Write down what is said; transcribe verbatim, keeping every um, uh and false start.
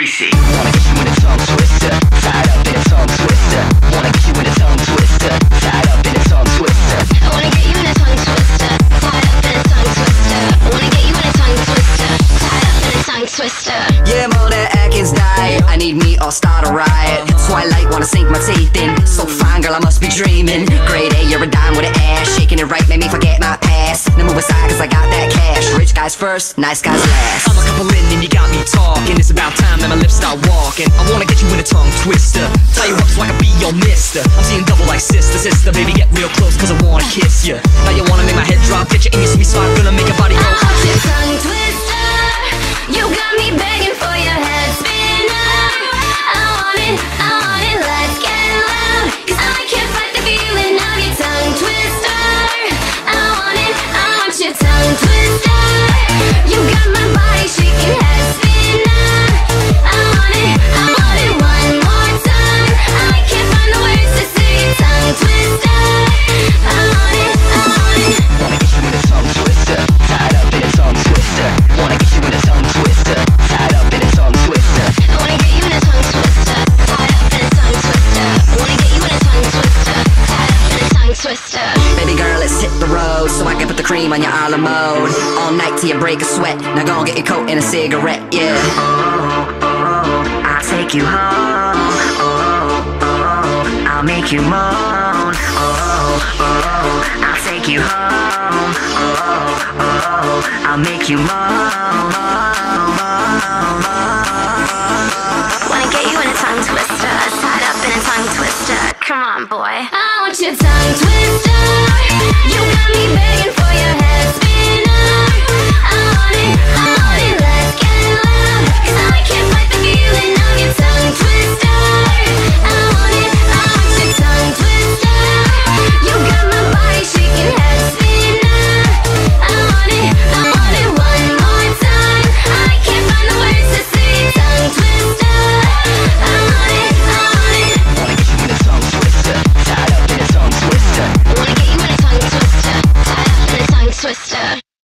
greasy. Wanna get you in a tongue twister, tied up in a tongue twister. Wanna get you in a tongue twister, tied up in a tongue twister. I wanna get you in a tongue twister, tied up in a tongue twister. I wanna get you in a tongue twister, tied up in a tongue twister. Yeah, I'm on that Atkins diet. I need meat, I'll start a riot. Twilight, wanna sink my teeth in. So fine, girl, I must be dreaming. Grade A, you're a dime with an ass. Shaking it right, made me forget my past. Now move aside, cause I got that cash. Rich guys first, nice guys last. I'm a couple in and you got me talking. It's about time that my lips start walking. I wanna get you in a tongue twister, tie you up so I can be your mister. I'm seeing double like sister, sister. Baby, get real close cause I wanna kiss ya. Now you wanna make my head drop, get you in your sweet spot. Gonna make your body go. I'm your tongue twister. You got me begging for your head spinner. I want it, I want it, let's get loud. Cause I can't fight the feeling of your tongue twister. I want it, I want your tongue twister. You got my body shaking, head spinner. I want it, I want it one more time. I can't find the words to say your tongue twister. I want it, I want it. Wanna get you in a tongue twister, tied up in a tongue twister. Wanna get you in a tongue twister, tied up in a tongue twister. I wanna get you in a tongue twister, tied up in a tongue twister. I wanna get you in a tongue twister, tied up in a tongue twister. Baby girl, let's hit the road so I can put the cream on your island mode. All night till you break a sweat. Now go and get your coat and a cigarette, yeah. Oh, oh, oh, I'll take you home. Oh, oh, oh, I'll make you moan. Oh, oh, oh, I'll take you home. Oh, oh, oh, I'll make you moan. Wanna get you in a tongue twister, tied up in a tongue twister. Come on, boy. I want your tongue twister.